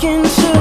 can show.